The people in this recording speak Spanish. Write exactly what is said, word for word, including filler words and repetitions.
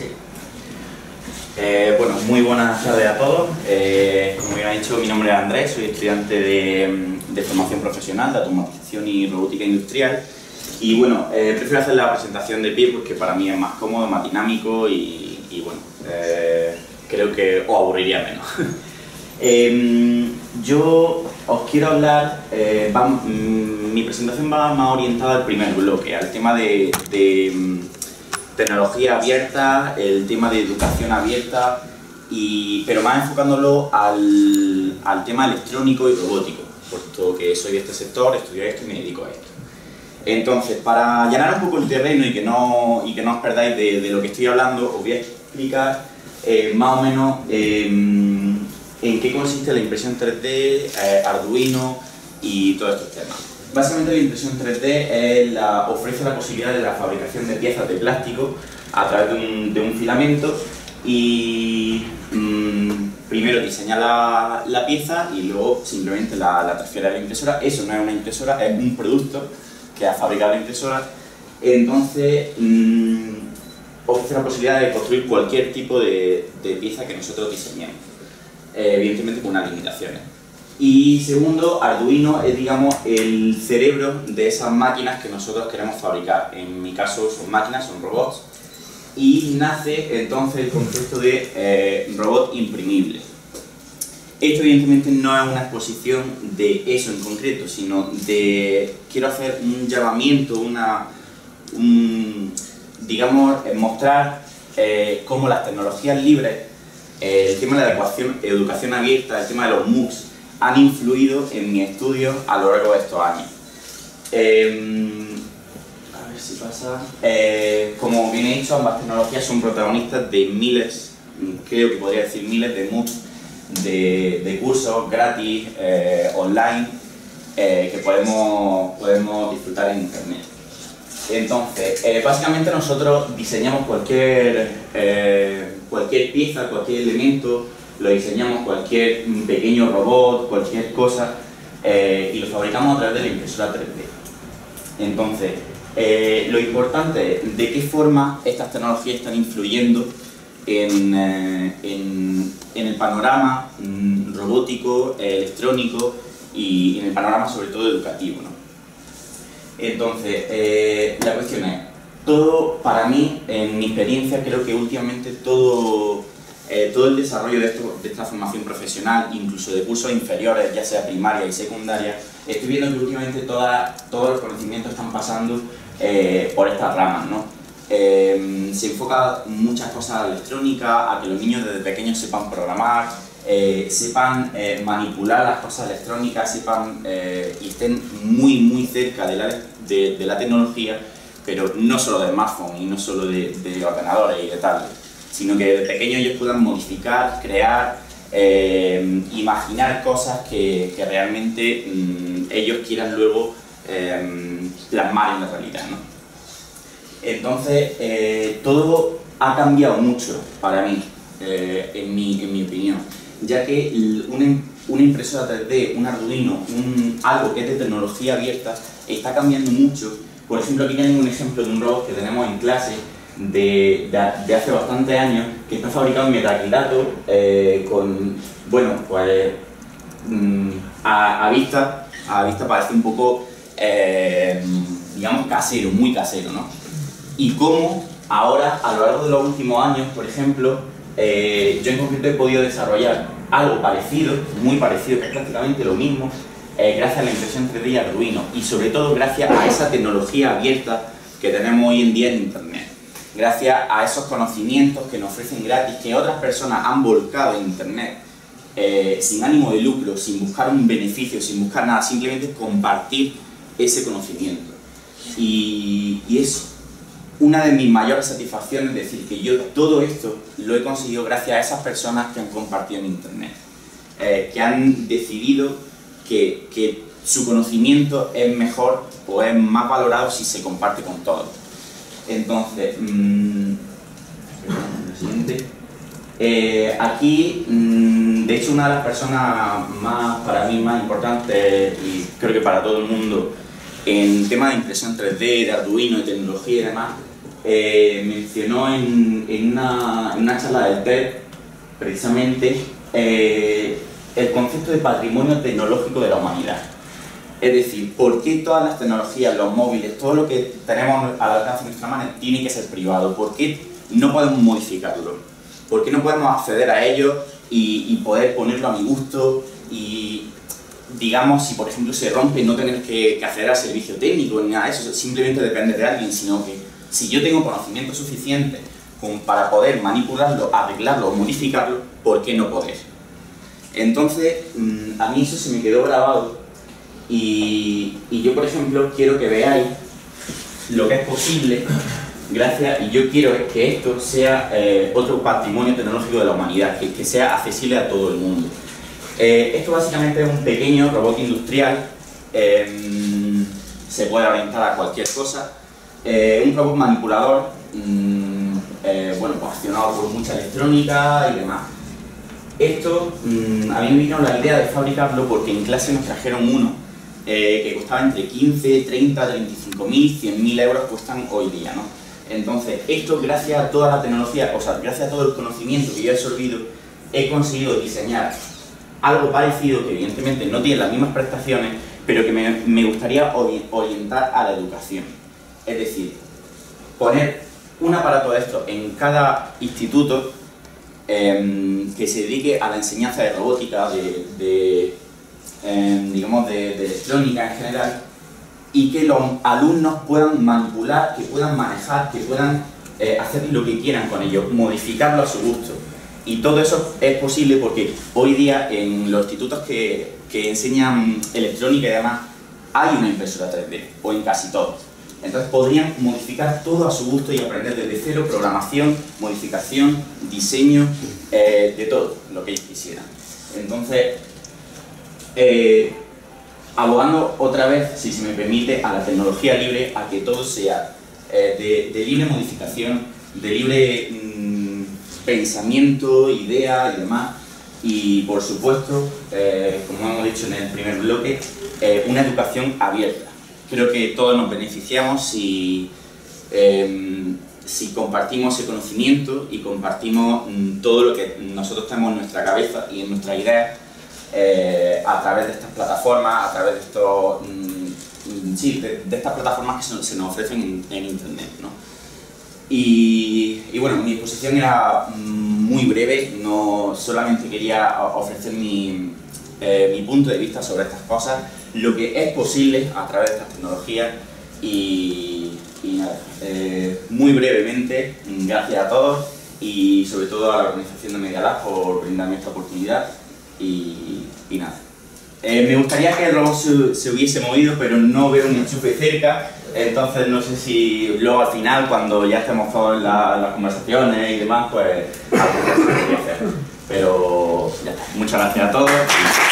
Sí. Eh, bueno, muy buenas tardes a todos. Eh, como bien ha dicho, mi nombre es Andrés, soy estudiante de, de formación profesional de automatización y robótica industrial. Y bueno, eh, prefiero hacer la presentación de pie porque para mí es más cómodo, más dinámico y, y bueno, eh, creo que os aburriría menos. eh, yo os quiero hablar, eh, va, mm, mi presentación va más orientada al primer bloque, al tema de, de tecnología abierta, el tema de educación abierta, y, pero más enfocándolo al, al tema electrónico y robótico, puesto que soy de este sector, estudio esto y me dedico a esto. Entonces, para allanar un poco el terreno y que no, y que no os perdáis de, de lo que estoy hablando, os voy a explicar eh, más o menos eh, en qué consiste la impresión tres D, eh, Arduino y todos estos temas. Básicamente la impresión tres D es la, ofrece la posibilidad de la fabricación de piezas de plástico a través de un, de un filamento y mmm, primero diseña la, la pieza y luego simplemente la, la transfiere a la impresora. Eso no es una impresora, es un producto que ha fabricado la impresora. Entonces mmm, ofrece la posibilidad de construir cualquier tipo de, de pieza que nosotros diseñemos, eh, evidentemente con unas limitaciones. Y segundo, Arduino es, digamos, el cerebro de esas máquinas que nosotros queremos fabricar. En mi caso son máquinas, son robots. Y nace entonces el concepto de eh, robot imprimible. Esto evidentemente no es una exposición de eso en concreto, sino de... quiero hacer un llamamiento, una... Un, digamos, mostrar eh, cómo las tecnologías libres, eh, el tema de la educación, educación abierta, el tema de los MOOCs, han influido en mi estudio a lo largo de estos años. Eh, a ver si pasa. Eh, como bien he dicho, ambas tecnologías son protagonistas de miles, creo que podría decir miles de MOOCs, de, de cursos gratis, eh, online, eh, que podemos, podemos disfrutar en internet. Entonces, eh, básicamente nosotros diseñamos cualquier, eh, cualquier pieza, cualquier elemento, lo diseñamos cualquier pequeño robot, cualquier cosa, eh, y lo fabricamos a través de la impresora tres D. Entonces, eh, lo importante es de qué forma estas tecnologías están influyendo en, eh, en, en el panorama mm, robótico, eh, electrónico y en el panorama sobre todo educativo, ¿no? Entonces, eh, la cuestión es, todo para mí, en mi experiencia, creo que últimamente todo... Eh, todo el desarrollo de, esto, de esta formación profesional, incluso de cursos inferiores, ya sea primaria y secundaria, estoy viendo que últimamente toda, todos los conocimientos están pasando eh, por estas ramas, ¿no? Eh, se enfoca muchas cosas a la electrónica, a que los niños desde pequeños sepan programar, eh, sepan eh, manipular las cosas electrónicas, sepan eh, y estén muy muy cerca de la, de, de la tecnología, pero no solo de smartphone y no solo de, de ordenadores y de tablets, sino que de pequeño ellos puedan modificar, crear, eh, imaginar cosas que, que realmente mmm, ellos quieran luego eh, plasmar en la realidad, ¿no? Entonces, eh, todo ha cambiado mucho para mí, eh, en, mi, en mi opinión, ya que una, una impresora tres D, un Arduino, un, algo que es de tecnología abierta, está cambiando mucho. Por ejemplo, aquí tengo un ejemplo de un robot que tenemos en clase, De, de, de hace bastantes años, que está fabricado en metacrilato, eh, con, bueno, pues mm, a, a, vista, a vista parece un poco, eh, digamos, casero, muy casero, ¿no? Y cómo ahora, a lo largo de los últimos años, por ejemplo, eh, yo en concreto he podido desarrollar algo parecido, muy parecido, que es prácticamente lo mismo, eh, gracias a la impresión tres D y Arduino, y sobre todo gracias a esa tecnología abierta que tenemos hoy en día en internet. Gracias a esos conocimientos que nos ofrecen gratis, que otras personas han volcado en internet, eh, sin ánimo de lucro, sin buscar un beneficio, sin buscar nada, simplemente compartir ese conocimiento. Y, y es una de mis mayores satisfacciones decir que yo todo esto lo he conseguido gracias a esas personas que han compartido en internet, eh, que han decidido que, que su conocimiento es mejor o es más valorado si se comparte con todos. Entonces, mmm, eh, aquí, mmm, de hecho, una de las personas más, para mí, más importantes, y creo que para todo el mundo, en tema de impresión tres D, de Arduino, de tecnología y demás, eh, mencionó en, en, una, en una charla del TED, precisamente, eh, el concepto de patrimonio tecnológico de la humanidad. Es decir, ¿por qué todas las tecnologías, los móviles, todo lo que tenemos al alcance de nuestra mano tiene que ser privado? ¿Por qué no podemos modificarlo? ¿Por qué no podemos acceder a ello y, y poder ponerlo a mi gusto? Y, digamos, si por ejemplo se rompe, no tener que, que acceder al servicio técnico ni nada de eso, simplemente depende de alguien, sino que si yo tengo conocimiento suficiente como para poder manipularlo, arreglarlo o modificarlo, ¿por qué no poder? Entonces, a mí eso se me quedó grabado. Y, y yo, por ejemplo, quiero que veáis lo que es posible, gracias, y yo quiero que esto sea eh, otro patrimonio tecnológico de la humanidad, que, que sea accesible a todo el mundo. Eh, esto básicamente es un pequeño robot industrial, eh, se puede orientar a cualquier cosa, eh, un robot manipulador, mm, eh, bueno, accionado por mucha electrónica y demás. Esto, mm, a mí me vino la idea de fabricarlo porque en clase nos trajeron uno. Eh, que costaba entre quince, treinta, treinta y cinco mil, cien mil euros cuestan hoy día, ¿no? Entonces, esto gracias a toda la tecnología, o sea, gracias a todo el conocimiento que yo he absorbido, he conseguido diseñar algo parecido, que evidentemente no tiene las mismas prestaciones, pero que me, me gustaría orientar a la educación. Es decir, poner un aparato de esto en cada instituto eh, que se dedique a la enseñanza de robótica, de... de Eh, digamos de, de electrónica en general, y que los alumnos puedan manipular, que puedan manejar, que puedan eh, hacer lo que quieran con ellos, modificarlo a su gusto. Y todo eso es posible porque hoy día en los institutos que, que enseñan electrónica y demás hay una impresora tres D, o en casi todos. Entonces podrían modificar todo a su gusto y aprender desde cero programación, modificación, diseño, eh, de todo lo que ellos quisieran. Entonces, Eh, abogando otra vez, si se me permite, a la tecnología libre, a que todo sea eh, de, de libre modificación, de libre mmm, pensamiento, idea y demás. Y por supuesto, eh, como hemos dicho en el primer bloque, eh, una educación abierta. Creo que todos nos beneficiamos si, eh, si compartimos el conocimiento y compartimos mmm, todo lo que nosotros tenemos en nuestra cabeza y en nuestras ideas. Eh, a través de estas plataformas, a través de estos, mm, sí, de, de estas plataformas que se, se nos ofrecen en, en internet, ¿no? Y, y bueno, mi exposición era muy breve, no solamente quería ofrecer mi, eh, mi punto de vista sobre estas cosas, lo que es posible a través de estas tecnologías y, y nada, eh, muy brevemente, gracias a todos y sobre todo a la organización de MediaLab por brindarme esta oportunidad. Y, y nada. Eh, me gustaría que el robot se, se hubiese movido, pero no veo un enchufe cerca, entonces no sé si luego al final, cuando ya estemos todos en la, las conversaciones y demás, pues algo que se podría hacer. Pero ya está. Muchas gracias a todos.